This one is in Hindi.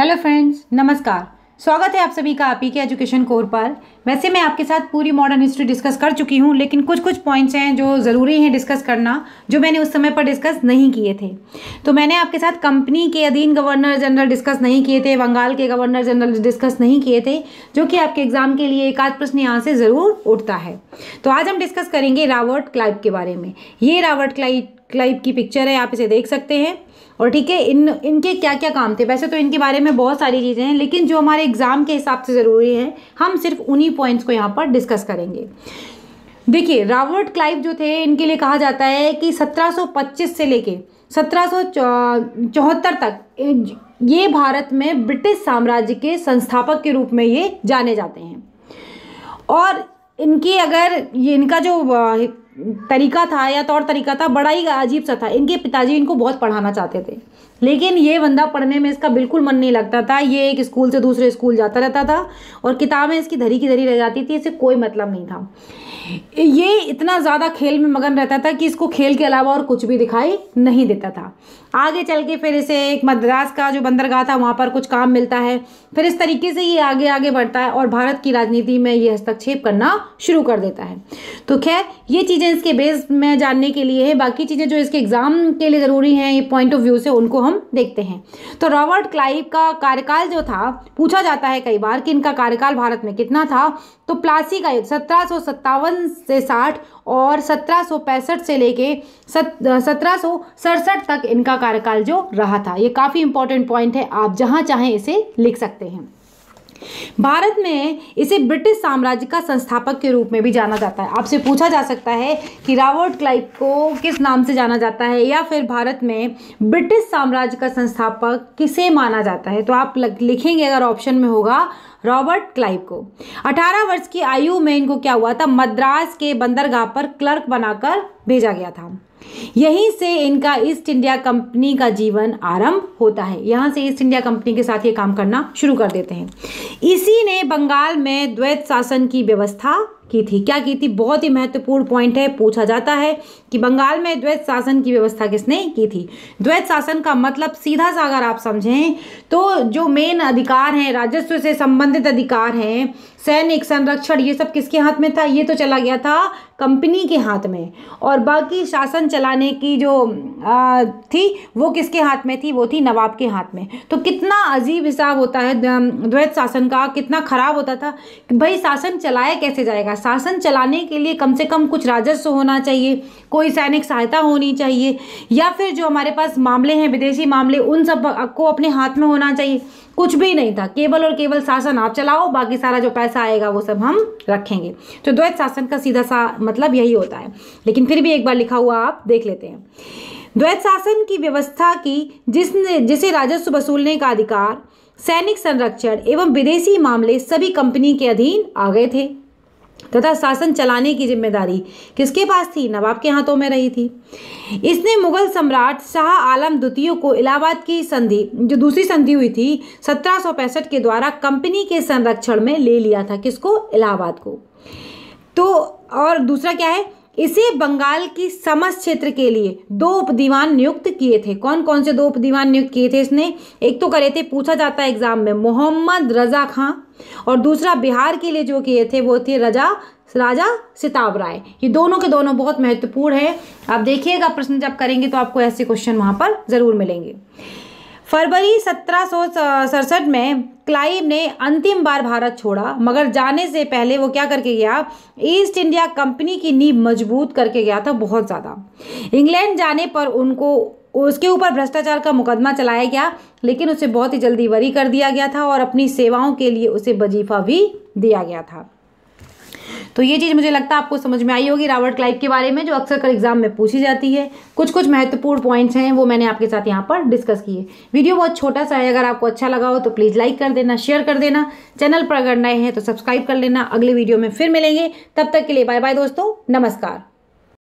हेलो फ्रेंड्स, नमस्कार। स्वागत है आप सभी का पीके एजुकेशन कोर पर। वैसे मैं आपके साथ पूरी मॉडर्न हिस्ट्री डिस्कस कर चुकी हूँ, लेकिन कुछ कुछ पॉइंट्स हैं जो ज़रूरी हैं डिस्कस करना, जो मैंने उस समय पर डिस्कस नहीं किए थे। तो मैंने आपके साथ कंपनी के अधीन गवर्नर जनरल डिस्कस नहीं किए थे, बंगाल के गवर्नर जनरल डिस्कस नहीं किए थे, जो कि आपके एग्जाम के लिए एक आध प्रश्न यहाँ से ज़रूर उठता है। तो आज हम डिस्कस करेंगे रॉबर्ट क्लाइव के बारे में। ये रॉबर्ट क्लाइव की पिक्चर है, आप इसे देख सकते हैं। और ठीक है, इनके क्या क्या काम थे। वैसे तो इनके बारे में बहुत सारी चीज़ें हैं, लेकिन जो हमारे एग्ज़ाम के हिसाब से ज़रूरी है हम सिर्फ उन्हीं पॉइंट्स को यहाँ पर डिस्कस करेंगे। देखिए, रॉबर्ट क्लाइव जो थे, इनके लिए कहा जाता है कि 1725 से लेके 1774 तक ये भारत में ब्रिटिश साम्राज्य के संस्थापक के रूप में ये जाने जाते हैं। और इनकी अगर ये इनका जो तरीका था या तौर तरीका था, बड़ा ही अजीब सा था। इनके पिताजी इनको बहुत पढ़ाना चाहते थे, लेकिन ये बंदा पढ़ने में इसका बिल्कुल मन नहीं लगता था। ये एक स्कूल से दूसरे स्कूल जाता रहता था और किताबें इसकी धरी की धरी रह जाती थी, इसे कोई मतलब नहीं था। ये इतना ज़्यादा खेल में मगन रहता था कि इसको खेल के अलावा और कुछ भी दिखाई नहीं देता था। आगे चल के फिर इसे एक मद्रास का जो बंदरगाह था वहाँ पर कुछ काम मिलता है। फिर इस तरीके से ये आगे आगे बढ़ता है और भारत की राजनीति में ये हस्तक्षेप करना शुरू कर देता है। तो खैर, ये चीज़ें इसके बेस में जानने के लिए है। बाकी चीज़ें जो इसके एग्ज़ाम के लिए ज़रूरी हैं, ये पॉइंट ऑफ व्यू से उनको हम देखते हैं। तो रॉबर्ट क्लाइव का कार्यकाल जो था, पूछा जाता है कई बार कि इनका कार्यकाल भारत में कितना था। तो प्लासी का युद्ध 1757 से 60 और 1765 से लेके 1767 तक इनका कार्यकाल जो रहा था। ये काफ़ी इंपॉर्टेंट पॉइंट है, आप जहाँ चाहें इसे लिख सकते हैं। भारत में इसे ब्रिटिश साम्राज्य का संस्थापक के रूप में भी जाना जाता है। आपसे पूछा जा सकता है कि रॉबर्ट क्लाइव को किस नाम से जाना जाता है, या फिर भारत में ब्रिटिश साम्राज्य का संस्थापक किसे माना जाता है। तो आप लिखेंगे, अगर ऑप्शन में होगा, रॉबर्ट क्लाइव को। 18 वर्ष की आयु में इनको क्या हुआ था, मद्रास के बंदरगाह पर क्लर्क बनाकर भेजा गया था। यहीं से इनका ईस्ट इंडिया कंपनी का जीवन आरंभ होता है। यहाँ से ईस्ट इंडिया कंपनी के साथ ये काम करना शुरू कर देते हैं। इसी ने बंगाल में द्वैत शासन की व्यवस्था की थी। क्या की थी, बहुत ही महत्वपूर्ण पॉइंट है, पूछा जाता है कि बंगाल में द्वैत शासन की व्यवस्था किसने की थी। द्वैत शासन का मतलब सीधा सा अगर आप समझें तो जो मेन अधिकार हैं, राजस्व से संबंधित अधिकार हैं, सैनिक संरक्षण, ये सब किसके हाथ में था, ये तो चला गया था कंपनी के हाथ में। और बाकी शासन चलाने की जो थी वो किसके हाथ में थी, वो थी नवाब के हाथ में। तो कितना अजीब हिसाब होता है द्वैत शासन का, कितना ख़राब होता था। भाई, शासन चलाया कैसे जाएगा, शासन चलाने के लिए कम से कम कुछ राजस्व होना चाहिए, कोई सैनिक सहायता होनी चाहिए, या फिर जो हमारे पास मामले हैं, विदेशी मामले, उन सब को अपने हाथ में होना चाहिए। कुछ भी नहीं था, केवल और केवल शासन आप चलाओ, बाकी सारा जो पैसा आएगा वो सब हम रखेंगे। तो द्वैत शासन का सीधा सा मतलब यही होता है, लेकिन फिर भी एक बार लिखा हुआ आप देख लेते हैं। द्वैत शासन की व्यवस्था की जिसे राजस्व वसूलने का अधिकार, सैनिक संरक्षण एवं विदेशी मामले सभी कंपनी के अधीन आ गए थे, तथा शासन चलाने की जिम्मेदारी किसके पास थी, नवाब के हाथों में रही थी। इसने मुगल सम्राट शाह आलम द्वितीय को इलाहाबाद की संधि, जो दूसरी संधि हुई थी 1765 के द्वारा, कंपनी के संरक्षण में ले लिया था। किसको, इलाहाबाद को। तो और दूसरा क्या है, इसे बंगाल की समस्त क्षेत्र के लिए दो उपदीवान नियुक्त किए थे। कौन कौन से दो उपदीवान नियुक्त किए थे इसने, एक तो करे थे, पूछा जाता है एग्जाम में, मोहम्मद रजा खां, और दूसरा बिहार के लिए जो किए थे वो थे राजा सिताब राय। ये दोनों के दोनों बहुत महत्वपूर्ण है, आप देखिएगा प्रश्न जब करेंगे तो आपको ऐसे क्वेश्चन वहाँ पर ज़रूर मिलेंगे। फरवरी 1767 में क्लाइव ने अंतिम बार भारत छोड़ा, मगर जाने से पहले वो क्या करके गया, ईस्ट इंडिया कंपनी की नींव मजबूत करके गया था बहुत ज़्यादा। इंग्लैंड जाने पर उनको उसके ऊपर भ्रष्टाचार का मुकदमा चलाया गया, लेकिन उसे बहुत ही जल्दी बरी कर दिया गया था और अपनी सेवाओं के लिए उसे वजीफा भी दिया गया था। तो ये चीज़ मुझे लगता है आपको समझ में आई होगी रॉबर्ट क्लाइव के बारे में, जो अक्सर कर एग्जाम में पूछी जाती है। कुछ कुछ महत्वपूर्ण पॉइंट्स हैं, वो मैंने आपके साथ यहाँ पर डिस्कस किए। वीडियो बहुत छोटा सा है, अगर आपको अच्छा लगा हो तो प्लीज़ लाइक कर देना, शेयर कर देना। चैनल पर अगर नए हैं तो सब्सक्राइब कर लेना। अगले वीडियो में फिर मिलेंगे, तब तक के लिए बाय बाय दोस्तों, नमस्कार।